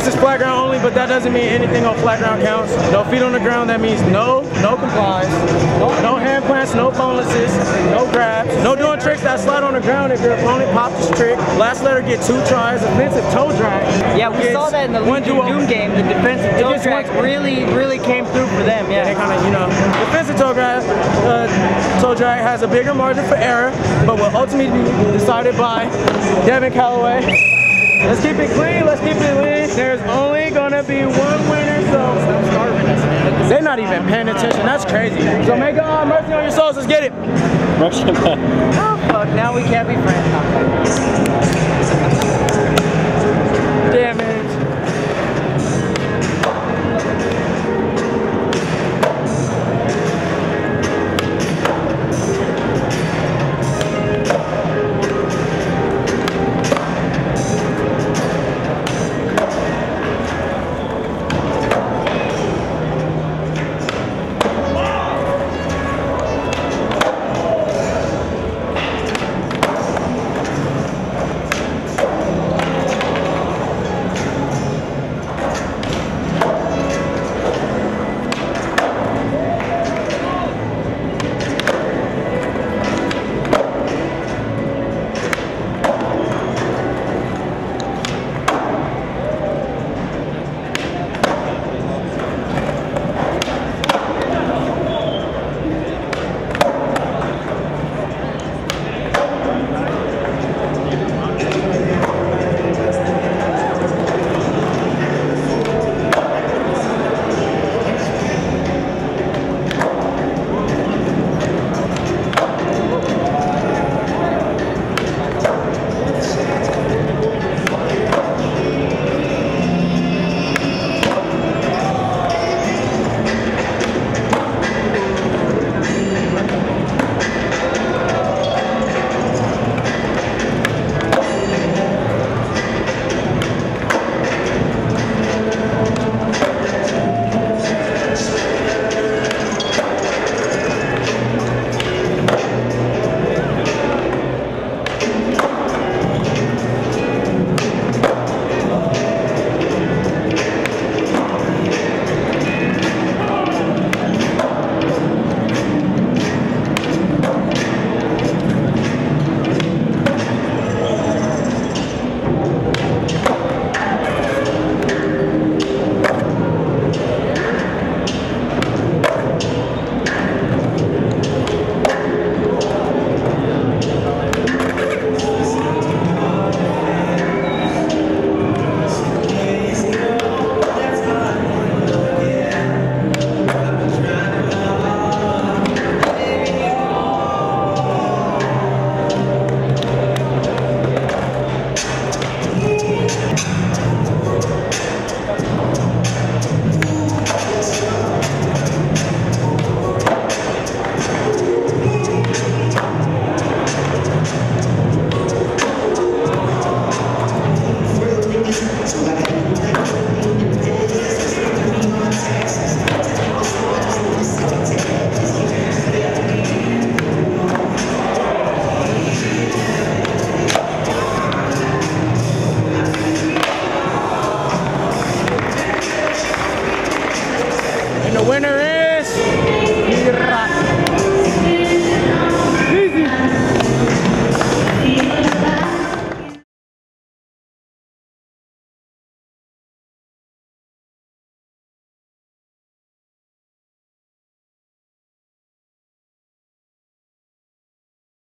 This is flat ground only, but that doesn't mean anything on flat ground counts. No feet on the ground, that means no complies, no hand plants, no bonelesses, no grabs, no doing tricks that slide on the ground if your opponent pops his trick. Last letter get 2 tries, offensive toe drag. Yeah, we saw that in the Legion Doom game, the defensive toe drag really came through for them. Yeah, they kind of, you know, defensive toe drag has a bigger margin for error, but will ultimately be decided by Devin Calloway. Let's keep it clean, let's keep it lean. There's only gonna be one winner, so they're not even paying attention, that's crazy. So make God mercy on your souls, let's get it. Mercy on God. Oh fuck, now we can't be friends. Damn it.